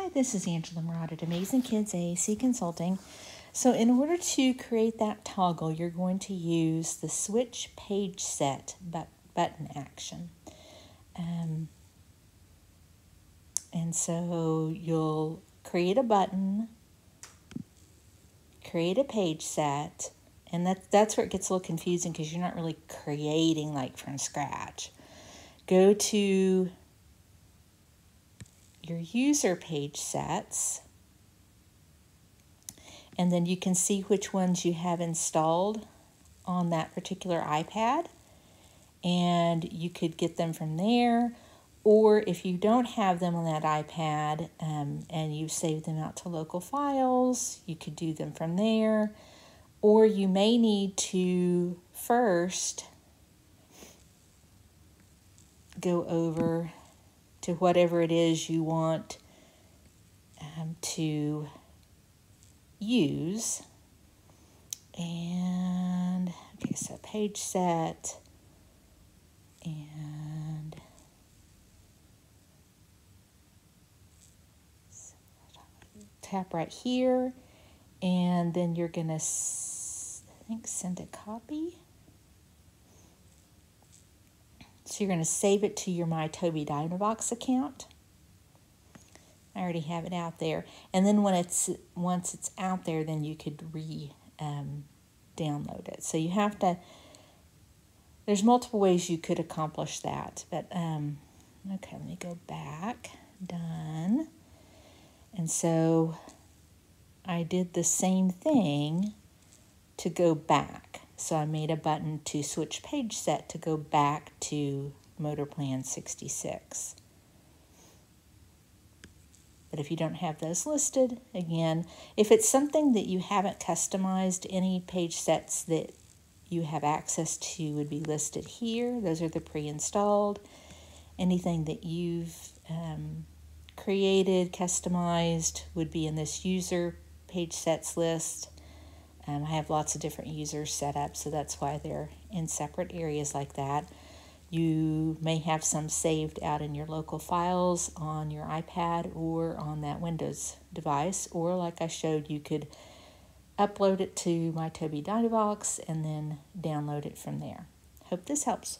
Hi, this is Angela Moorad at Amazing Kids AAC Consulting. So in order to create that toggle, you're going to use the Switch Page Set button action. And so you'll create a button, create a page set, and that's where it gets a little confusing because you're not really creating like from scratch. Go to your user page sets, and then you can see which ones you have installed on that particular iPad, and you could get them from there. Or if you don't have them on that iPad and you save them out to local files, you could do them from there. Or you may need to first go over to whatever it is you want to use. And okay, so page set, and tap right here, and then you're gonna, I think, send a copy. So you're gonna save it to your My Tobii Dynavox account. I already have it out there. And then when once it's out there, then you could re-download it. So you have to, there's multiple ways you could accomplish that. But, okay, let me go back, done. And so I did the same thing to go back. So I made a button to switch page set to go back to Motor Plan 66. But if you don't have those listed, again, if it's something that you haven't customized, any page sets that you have access to would be listed here. Those are the pre-installed. Anything that you've created, customized, would be in this user page sets list. I have lots of different users set up, so that's why they're in separate areas like that. You may have some saved out in your local files on your iPad or on that Windows device, or like I showed, you could upload it to My Tobii Dynavox and then download it from there. Hope this helps.